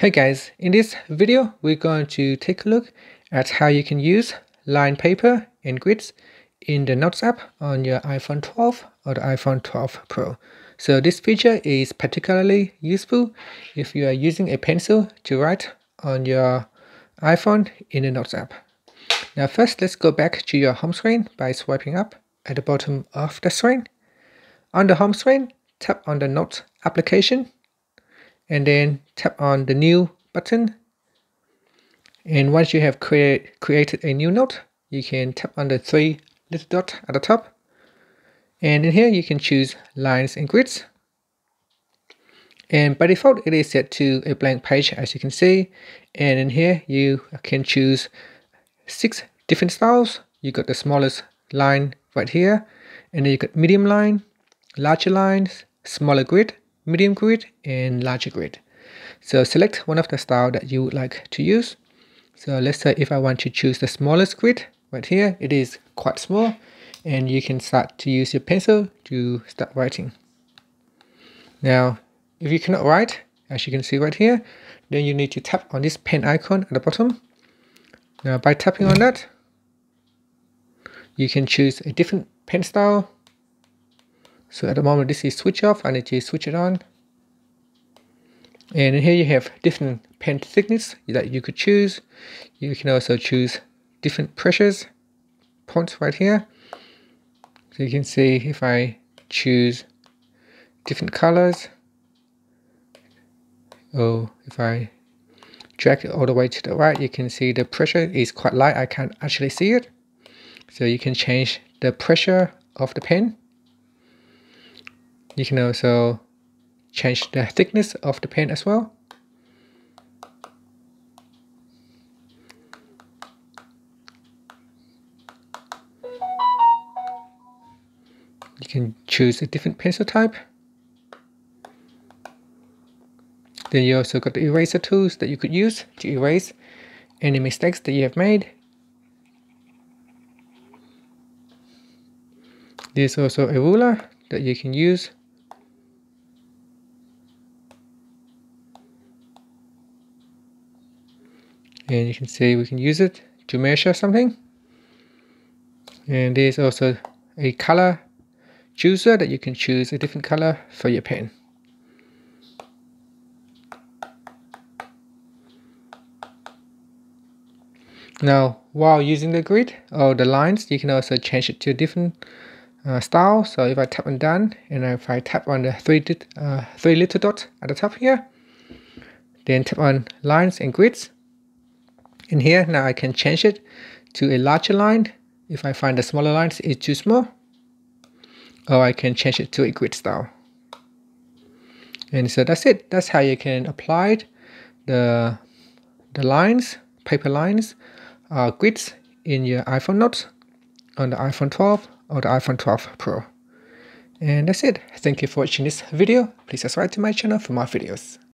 Hey guys, in this video we're going to take a look at how you can use line paper and grids in the Notes app on your iPhone 12 or the iPhone 12 Pro. So this feature is particularly useful if you are using a pencil to write on your iPhone in the Notes app. Now first, let's go back to your home screen by swiping up at the bottom of the screen. On the home screen, tap on the Notes application and then tap on the new button. And once you have created a new note, you can tap on the three little dots at the top. And in here you can choose lines and grids. And by default it is set to a blank page, as you can see. And in here you can choose 6 different styles. You got the smallest line right here. And then you got medium line, larger lines, smaller grid, medium grid and larger grid. So select one of the style that you would like to use. So let's say if I want to choose the smallest grid right here, it is quite small, and you can start to use your pencil to start writing. Now, if you cannot write, as you can see right here, then you need to tap on this pen icon at the bottom. Now by tapping on that, you can choose a different pen style. So at the moment this is switched off, I need to switch it on. And here you have different pen thickness that you could choose. You can also choose different pressures points right here. So you can see if I choose different colors, or if I drag it all the way to the right, you can see the pressure is quite light, I can't actually see it. So you can change the pressure of the pen. You can also change the thickness of the pen as well. You can choose a different pencil type. Then you also got the eraser tools that you could use to erase any mistakes that you have made. There's also a ruler that you can use. And you can see we can use it to measure something. And there's also a color chooser that you can choose a different color for your pen. Now while using the grid or the lines, you can also change it to a different style. So if I tap on done, and if I tap on the three little dots at the top here, then tap on lines and grids. In here, now I can change it to a larger line if I find the smaller lines is too small, or I can change it to a grid style. And so that's it. That's how you can apply the lines, paper lines, or grids in your iPhone Notes on the iPhone 12 or the iPhone 12 Pro. And that's it. Thank you for watching this video. Please subscribe to my channel for more videos.